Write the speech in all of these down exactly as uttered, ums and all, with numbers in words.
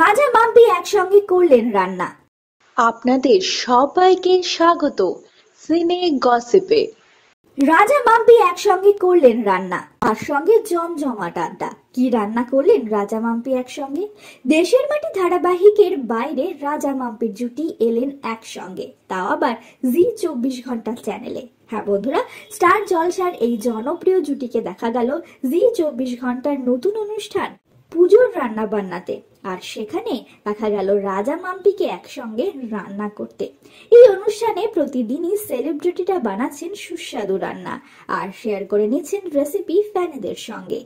রাজা মাম্পি একসঙ্গে করলেন রান্না। আপনাদের সবাইকে স্বাগত সিনে গসিপে। রাজা মাম্পি একসঙ্গে করলেন রান্না, তার সঙ্গে জমজমাট আড্ডা। কি রান্না করলেন রাজা মাম্পি একসঙ্গে? দেশের মাটি ধারাবাহিকের বাইরে রাজা মাম্পির জুটি এলেন একসঙ্গে, তাও আবার জি চব্বিশ ঘন্টা চ্যানেলে। হ্যাঁ বন্ধুরা, স্টার জলসার এই জনপ্রিয় জুটিকে দেখা গেল জি চব্বিশ ঘন্টার নতুন অনুষ্ঠান পুজোর রান্না বান্নাতে। আর সেখানে দেখা গেল রাজা মাম্পিকে একসঙ্গে রান্না করতে। এই অনুষ্ঠানে প্রতিদিনই সেলিব্রিটিরা বানাচ্ছেন সুস্বাদু রান্না আর শেয়ার করে নিচ্ছেন রেসিপি ফ্যানেদের সঙ্গে।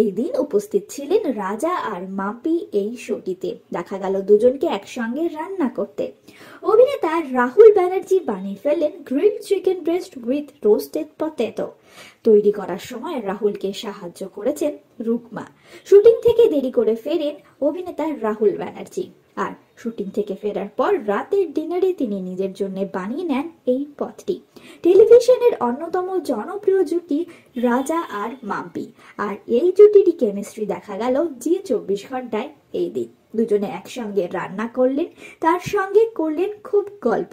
এই দিন উপস্থিত ছিলেন রাজা আর মাম্পি। এই শোটিতে দেখা গেল দুজনকে একসঙ্গে রান্না করতে। অভিনেতা রাহুল ব্যানার্জি বানিয়ে ফেলেন grill chicken breast with roasted potato. তৈরি করার সময় রাহুলকে সাহায্য করেছেন রুকমা। শুটিং থেকে দেরি করে ফেরেন অভিনেতা রাহুল ব্যানার্জি, আর শুটিং থেকে ফেরার পর রাতের ডিনারে তিনি নিজের জন্য বানিয়ে নেন এই পদটি। টেলিভিশনের অন্যতম জনপ্রিয় জুটি রাজা আর মাম্পি, আর এই জুটির কেমিস্ট্রি দেখা গেল জি চব্বিশ ঘন্টায়। এই দিন দুজনে একসঙ্গে রান্না করলেন, তার সঙ্গে করলেন খুব গল্প,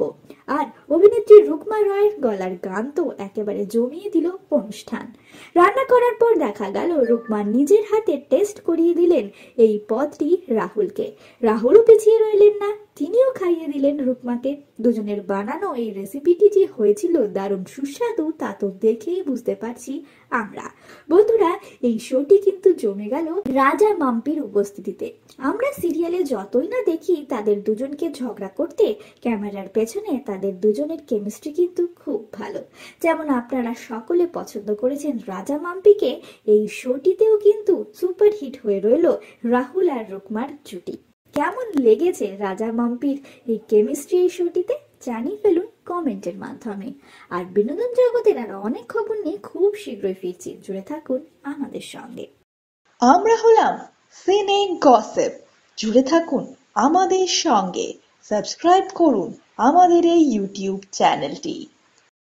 আর অভিনেত্রী রুকমা রয়ের গলার গান তো একেবারে জমিয়ে দিল অনুষ্ঠান। রান্না করার পর দেখা গেল রুকমা নিজের হাতে টেস্ট করিয়ে দিলেন এই পদটি রাহুলকে। রাহুলও পিছিয়ে রইলেন না, তিনিও খাইয়ে দিলেন রুকমাকে। দুজনের বানানো এই রেসিপিটি যে হয়েছিল দারুণ সুস্বাদু তা তো দেখেই বুঝতে পারছি আমরা। বন্ধুরা, এই শোটি কিন্তু জমে গেল রাজা মাম্পির উপস্থিতিতে। আমরা সিরিয়ালে যতই না দেখি তাদের দুজনকে ঝগড়া করতে, ক্যামেরার পেছনে তাদের দুজনের কেমিস্ট্রি কিন্তু খুব ভালো। যেমন আপনারা সকলে পছন্দ করেছেন রাজা মাম্পিকে, এই শোটিতেও কিন্তু সুপার হিট হয়ে রইল রাহুল আর রুকমার জুটি। কেমন লেগেছে রাজা মাম্পির এই কেমিস্ট্রি এই শোটিতে? জানিয়ে ফেলুন কমেন্টের মাধ্যমে। আর বিনোদন জগতের আরো অনেক খবর নিয়ে খুব শীঘ্রই ফিরছি, জুড়ে থাকুন আমাদের সঙ্গে। আমরা হলাম সিনে গসিপ, জুড়ে থাকুন আমাদের সঙ্গে। সাবস্ক্রাইব করুন আমাদের এই ইউটিউব চ্যানেলটি।